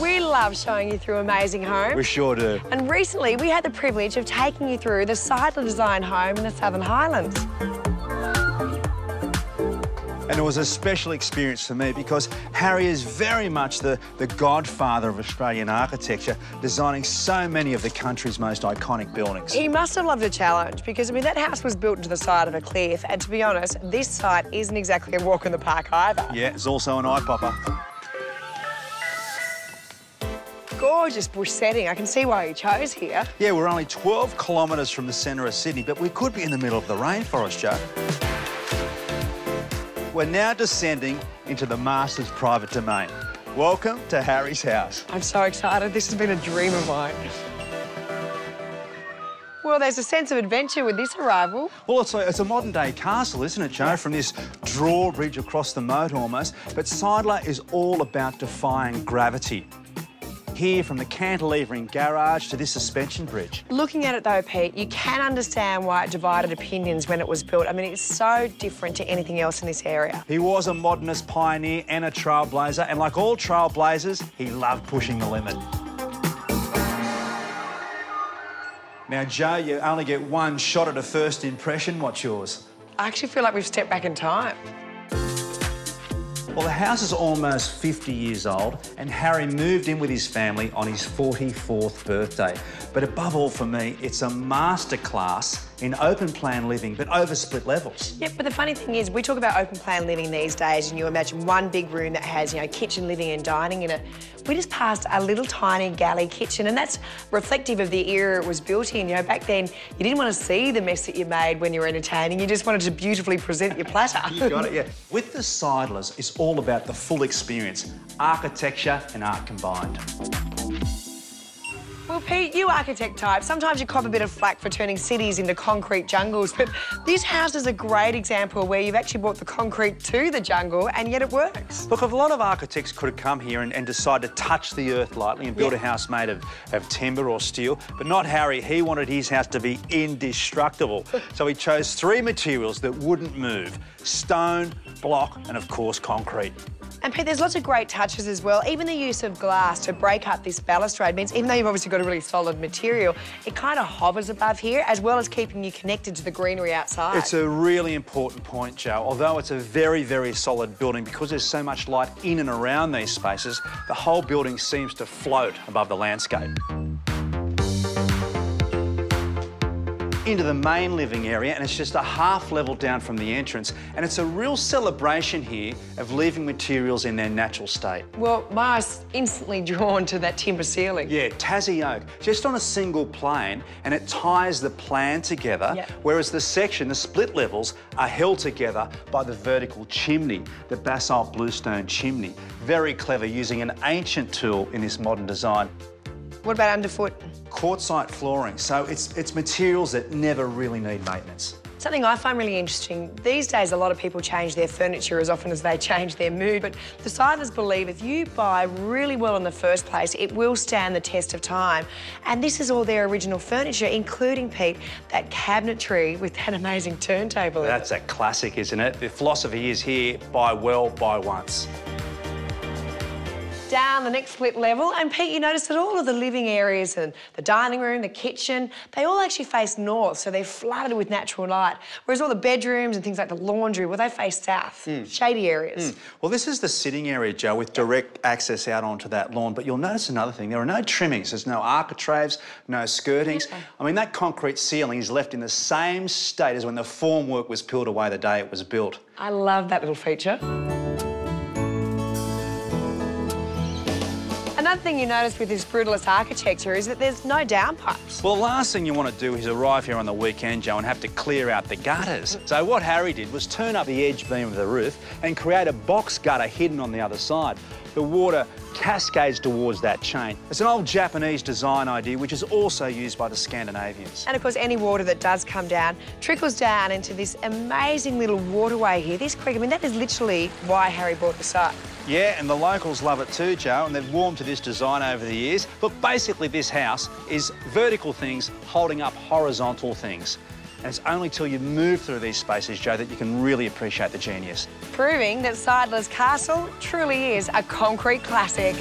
We love showing you through amazing homes. We sure do. And recently we had the privilege of taking you through the Seidler design home in the Southern Highlands. And it was a special experience for me because Harry is very much the godfather of Australian architecture, designing so many of the country's most iconic buildings. He must have loved the challenge because, I mean, that house was built into the side of a cliff and, to be honest, this site isn't exactly a walk in the park either. Yeah, it's also an eye-popper. Gorgeous bush setting. I can see why you chose here. Yeah, we're only 12 kilometres from the centre of Sydney, but we could be in the middle of the rainforest, Joe. We're now descending into the master's private domain. Welcome to Harry's house. I'm so excited. This has been a dream of mine. Well, there's a sense of adventure with this arrival. Well, it's a modern-day castle, isn't it, Joe? From this drawbridge across the moat almost. But Seidler is all about defying gravity. Here, from the cantilevering garage to this suspension bridge. Looking at it, though, Pete, you can understand why it divided opinions when it was built. I mean, it's so different to anything else in this area. He was a modernist pioneer and a trailblazer, and like all trailblazers, he loved pushing the limit. Now, Joe, you only get one shot at a first impression. What's yours? I actually feel like we've stepped back in time. Well, the house is almost 50 years old and Harry moved in with his family on his 44th birthday. But above all for me, it's a masterclass in open plan living, but over split levels. Yeah, but the funny thing is, we talk about open plan living these days and you imagine one big room that has, you know, kitchen, living and dining in it. We just passed a little tiny galley kitchen and that's reflective of the era it was built in. You know, back then, you didn't want to see the mess that you made when you were entertaining, you just wanted to beautifully present your platter. You got it, yeah. With the Seidlers, it's all about the full experience, architecture and art combined. Well, Pete, you architect type, sometimes you cop a bit of flack for turning cities into concrete jungles, but this house is a great example where you've actually brought the concrete to the jungle and yet it works. Look, a lot of architects could have come here and decided to touch the earth lightly and build a house made of timber or steel, but not Harry. He wanted his house to be indestructible. So he chose three materials that wouldn't move: stone, block and, of course, concrete. And, Pete, there's lots of great touches as well. Even the use of glass to break up this balustrade means, even though you've obviously got a really solid material, it kind of hovers above here, as well as keeping you connected to the greenery outside. It's a really important point, Jo. Although it's a very, very solid building, because there's so much light in and around these spaces, the whole building seems to float above the landscape. Into the main living area, and it's just a half level down from the entrance, and it's a real celebration here of leaving materials in their natural state. Well, my eye's instantly drawn to that timber ceiling. Yeah, Tassie Oak, just on a single plane, and it ties the plan together, whereas the split levels, are held together by the vertical chimney, the basalt bluestone chimney. Very clever, using an ancient tool in this modern design. What about underfoot? Quartzsite flooring, so it's materials that never really need maintenance. Something I find really interesting, these days a lot of people change their furniture as often as they change their mood, but the Seidlers believe if you buy really well in the first place, it will stand the test of time. And this is all their original furniture, including, Pete, that cabinetry with that amazing turntable. That's a classic, isn't it? The philosophy is here, buy well, buy once. Down the next split level, and Pete, you notice that all of the living areas and the dining room, the kitchen, they all actually face north, so they're flooded with natural light, whereas all the bedrooms and things like the laundry, well, they face south, shady areas. Well, this is the sitting area, Joe, with direct access out onto that lawn, but you'll notice another thing, there are no trimmings, there's no architraves, no skirtings. I mean, that concrete ceiling is left in the same state as when the formwork was peeled away the day it was built. I love that little feature. Another thing you notice with this brutalist architecture is that there's no downpipes. Well, the last thing you want to do is arrive here on the weekend, Joe, and have to clear out the gutters. So what Harry did was turn up the edge beam of the roof and create a box gutter hidden on the other side. The water cascades towards that chain. It's an old Japanese design idea which is also used by the Scandinavians. And of course any water that does come down trickles down into this amazing little waterway here, this creek. I mean, that is literally why Harry bought the site. Yeah, and the locals love it too, Joe, and they've warmed to this design over the years. But basically this house is vertical things holding up horizontal things. And it's only till you move through these spaces, Joe, that you can really appreciate the genius. Proving that Seidler's Castle truly is a concrete classic.